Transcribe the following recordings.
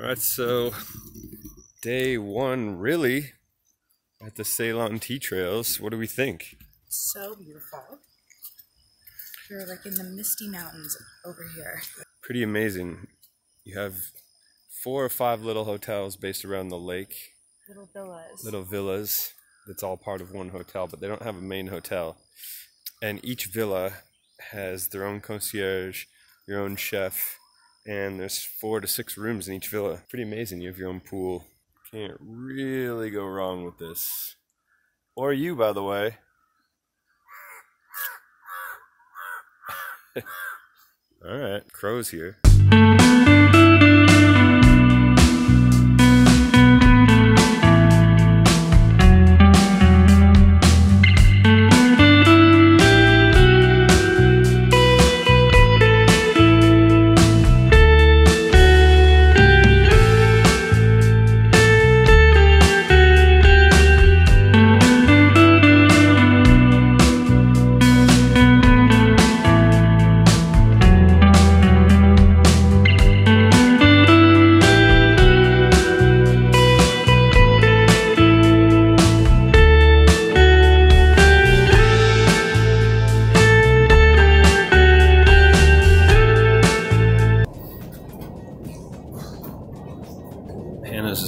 Alright, so day one really at the Ceylon Tea Trails. What do we think? So beautiful. You're like in the misty mountains over here. Pretty amazing. You have 4 or 5 little hotels based around the lake. Little villas. Little villas. That's all part of one hotel, but they don't have a main hotel. And each villa has their own concierge, your own chef, and there's 4 to 6 rooms in each villa. Pretty amazing. You have your own pool. Can't really go wrong with this. Or you, by the way. All right, crow's here.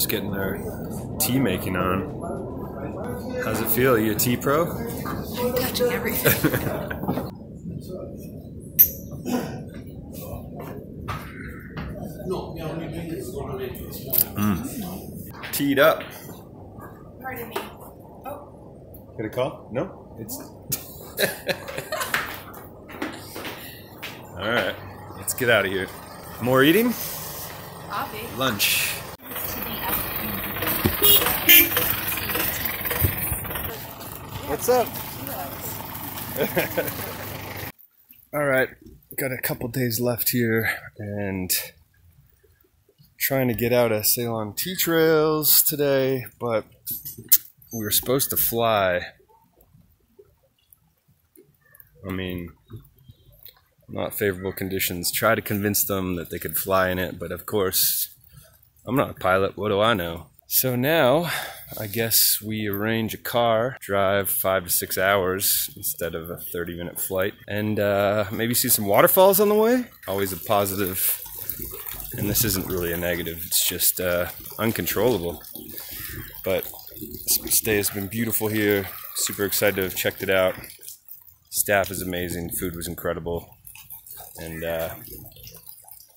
Getting their tea making on. How's it feel? Are you a tea pro? I'm touching everything. Mm. Teed up. Pardon me. Oh. Get a call? No? It's. Alright, let's get out of here. More eating? Coffee. Lunch. What's up? Alright, got a couple days left here and trying to get out of Ceylon Tea Trails today, but we were supposed to fly. I mean, not favorable conditions. Try to convince them that they could fly in it, but of course, I'm not a pilot. What do I know? So now, I guess we arrange a car, drive 5 to 6 hours instead of a 30-minute flight, and maybe see some waterfalls on the way. Always a positive, and this isn't really a negative, it's just uncontrollable. But this day has been beautiful here, super excited to have checked it out. Staff is amazing, food was incredible, and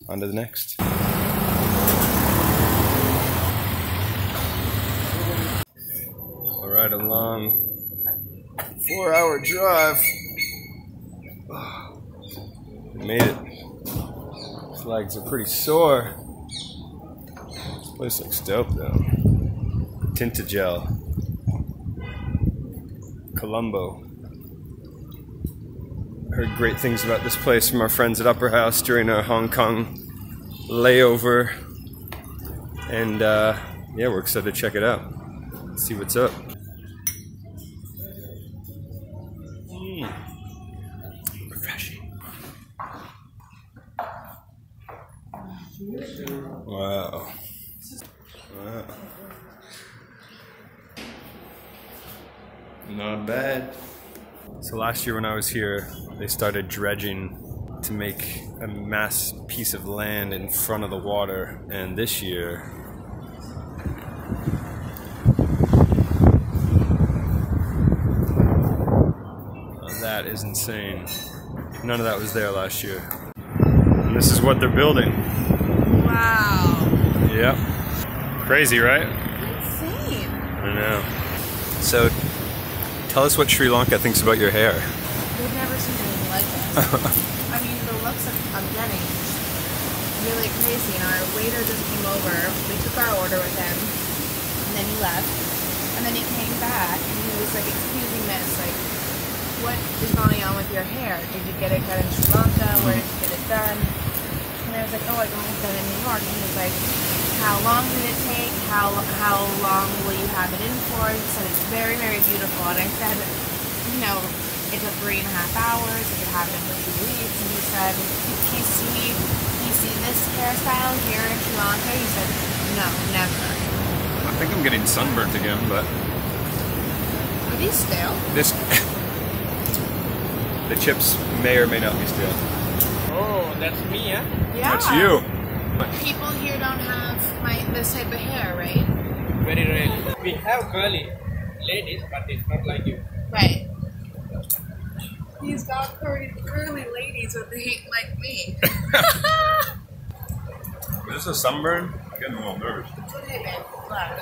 on to the next. Right along, 4-hour drive. Oh, made it. These legs are pretty sore. This place looks dope though. Tintagel, Colombo. Heard great things about this place from our friends at Upper House during our Hong Kong layover, and yeah, we're excited to check it out. Let's see what's up. Refreshing. Wow. Wow. Not bad. So last year when I was here, they started dredging to make a mass piece of land in front of the water. And this year, that is insane. None of that was there last year. And this is what they're building. Wow. Yep. Crazy, right? Insane. I know. So, tell us what Sri Lanka thinks about your hair. They've never seen anything like this. I mean, the looks I'm getting is really crazy. And our waiter just came over. We took our order with him. And then he left. And then he came back. And he was like, "Excuse me, miss. Like, what is going on with your hair? Did you get it cut in Sri Lanka? Where did you get it done?" And I was like, "Oh, I got it done in New York." And he was like, "How long did it take? How long will you have it in for?" He said, "It's very, very beautiful." And I said, "You know, it took 3.5 hours. You could have it in for 2 weeks." And he said, "You see, do this hairstyle here in Sri Lanka? You said, no, never. I think I'm getting sunburnt again, but... Are these stale? This... The chips may or may not be stale. Oh, that's me, huh? Yeah. That's you. People here don't have this type of hair, right? Very rarely. We have curly ladies, but it's not like you. Right. He's got curly ladies with the heat like me. Is this a sunburn? I'm getting a little nervous. It's okay, man.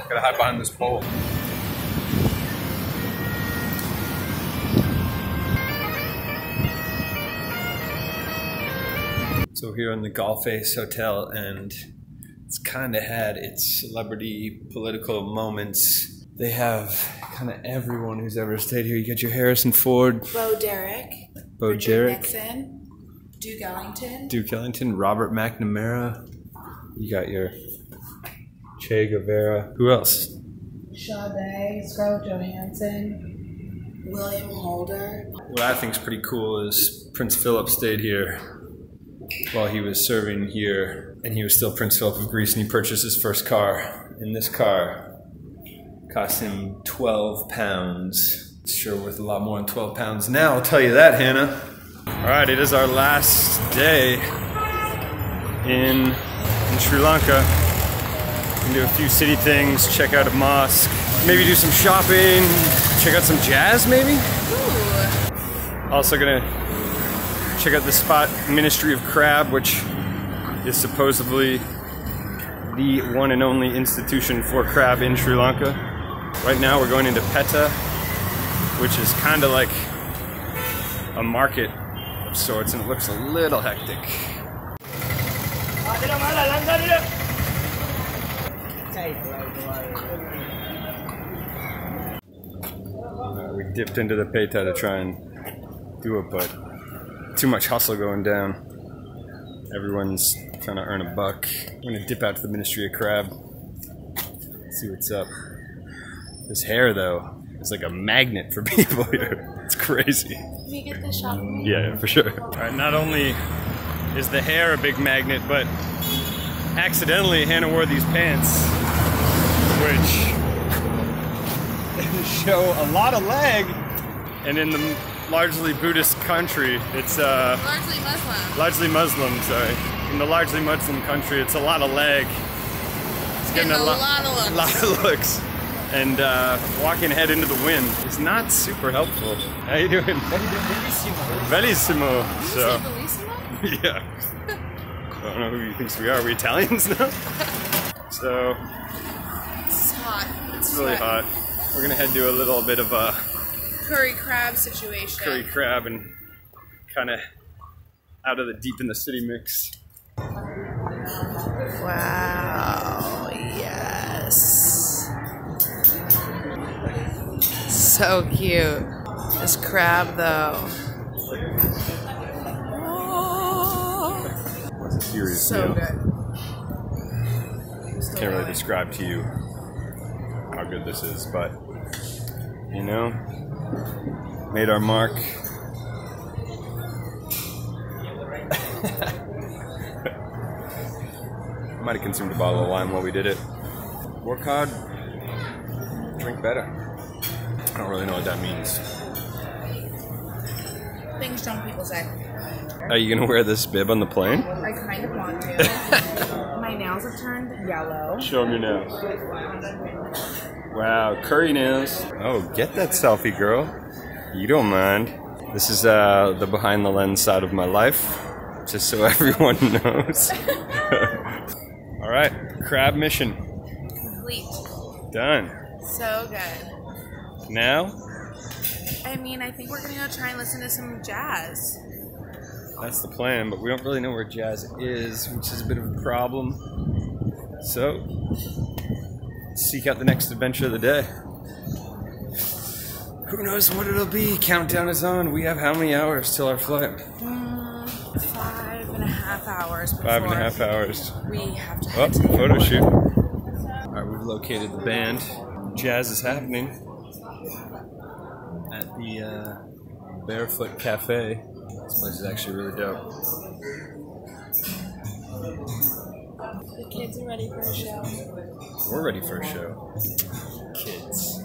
Gotta hide behind this pole. So we're here in the Golf Face Hotel, and it's kind of had its celebrity political moments. They have kind of everyone who's ever stayed here. You got your Harrison Ford, Bo Derek, Nixon, Duke Ellington, Robert McNamara. You got your Che Guevara. Who else? Sade, Scarlett Johansson, William Holder. What I think is pretty cool is Prince Philip stayed here while he was serving here, and he was still Prince Philip of Greece, and he purchased his first car. And this car cost him 12 pounds. It's sure worth a lot more than 12 pounds now, I'll tell you that, Hannah. All right, it is our last day in Sri Lanka. We can do a few city things, check out a mosque, maybe do some shopping, check out some jazz maybe? Ooh. Also gonna check out this spot, Ministry of Crab, which is supposedly the one and only institution for crab in Sri Lanka. Right now we're going into Pettah, which is kind of like a market of sorts, and it looks a little hectic. We dipped into the Pettah to try and do it, but too much hustle going down. Everyone's trying to earn a buck. I'm gonna dip out to the Ministry of Crab, see what's up. This hair though, is like a magnet for people here. It's crazy. Can we get the shot? Yeah, for sure. All right, not only is the hair a big magnet, but accidentally Hannah wore these pants, which show a lot of leg, and in the largely Buddhist country, it's largely Muslim country, it's a lot of leg. It's getting a lot of looks. And walking head into the wind is not super helpful. How you doing? Bellissimo. So, yeah. I don't know who he thinks we are. Are we Italians now? So it's hot. It's really hot. We're gonna head to a little bit of a curry crab situation. Curry crab and kind of out of the deep in the city mix. Wow, yes. So cute. This crab though. Oh. That's a serious deal. Good. Can't really describe to you how good this is, but you know, made our mark. Might have consumed a bottle of wine while we did it. Work hard, drink better. I don't really know what that means. Things drunk people say. Are you gonna wear this bib on the plane? I kind of want to. My nails have turned yellow. Show them your nails. Wow, curry nails. Oh, get that selfie, girl. You don't mind. This is the behind the lens side of my life, just so everyone knows. All right, crab mission. Complete. Done. So good. Now? I mean, I think we're gonna go try and listen to some jazz. That's the plan, but we don't really know where jazz is, which is a bit of a problem. So, seek out the next adventure of the day. Who knows what it'll be? Countdown is on. We have how many hours till our flight? 5.5 hours. 5.5 hours. We have to head to the photo shoot. All right, we've located the band. Jazz is happening at the Barefoot Cafe. This place is actually really dope. The kids are ready for a show. We're ready for a show. Kids.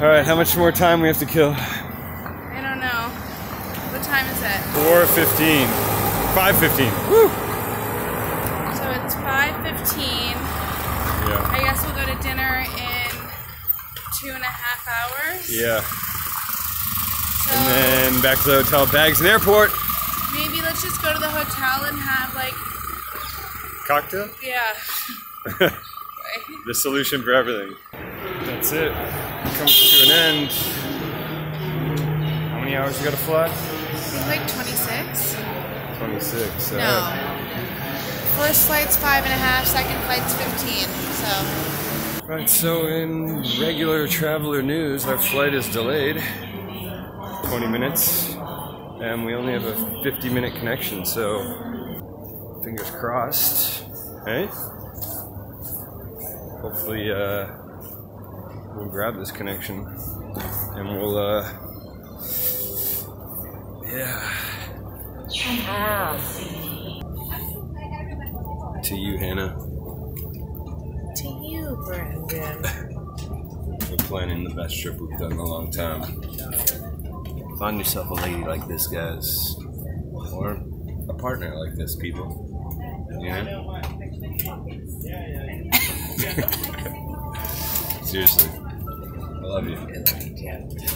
Alright, how much more time we have to kill? I don't know. What time is it? 4:15. 5:15. Woo! So it's 5:15. Yeah. I guess we'll go to dinner in 2.5 hours. Yeah. So and then back to the hotel, bags and airport. Maybe let's just go to the hotel and have like... Cocktail? Yeah. The solution for everything. That's it. It comes to an end. How many hours you gotta fly? Like 26. 26, no. First flight's 5.5, second flight's 15, so. Right, so in regular traveler news, our flight is delayed. 20 minutes, and we only have a 50-minute connection, so fingers crossed, right? Hopefully we'll grab this connection, and we'll, yeah. To you, Hannah. To you, Brandon. We're planning the best trip we've done in a long time. Find yourself a lady like this, guys, or a partner like this, people. Yeah. Seriously, I love you.